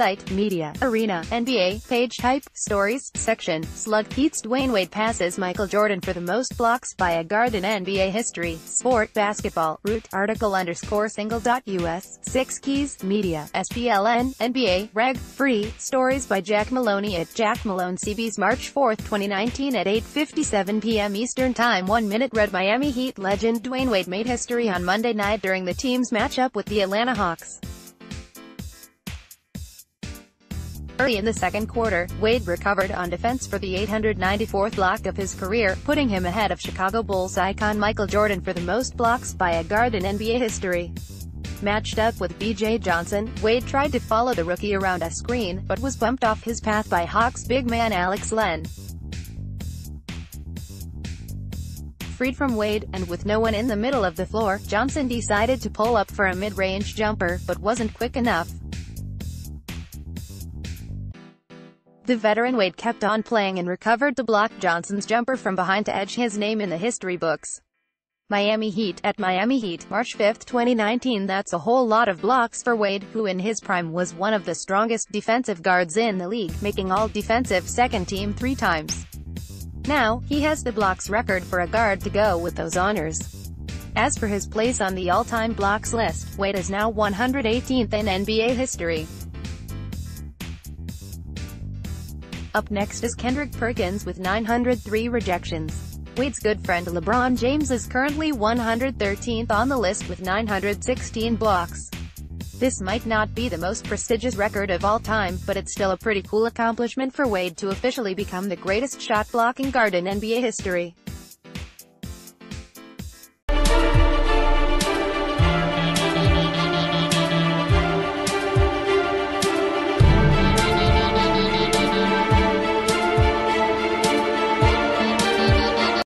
Site, Media, Arena, NBA, Page, Hype, Stories, Section, Slug Pete's Dwyane Wade passes Michael Jordan for the most blocks by a guard in NBA history, Sport, Basketball, Root, Article _ Single.us, 6 Keys, Media, SPLN, NBA, Reg, Free, Stories by Jack Maloney at Jack Malone CB's March 4, 2019 at 8:57 p.m. Eastern Time. 1 minute read. Miami Heat legend Dwyane Wade made history on Monday night during the team's matchup with the Atlanta Hawks. Early in the second quarter, Wade recovered on defense for the 894th block of his career, putting him ahead of Chicago Bulls icon Michael Jordan for the most blocks by a guard in NBA history. Matched up with B.J. Johnson, Wade tried to follow the rookie around a screen, but was bumped off his path by Hawks big man Alex Len. Freed from Wade, and with no one in the middle of the floor, Johnson decided to pull up for a mid-range jumper, but wasn't quick enough. The veteran Wade kept on playing and recovered to block Johnson's jumper from behind to etch his name in the history books. Miami Heat at Miami Heat, March 5, 2019. That's a whole lot of blocks for Wade, who in his prime was one of the strongest defensive guards in the league, making all-defensive second team 3 times. Now, he has the blocks record for a guard to go with those honors. As for his place on the all-time blocks list, Wade is now 118th in NBA history. Up next is Kendrick Perkins with 903 rejections. Wade's good friend LeBron James is currently 113th on the list with 916 blocks. This might not be the most prestigious record of all time, but it's still a pretty cool accomplishment for Wade to officially become the greatest shot-blocking guard in NBA history.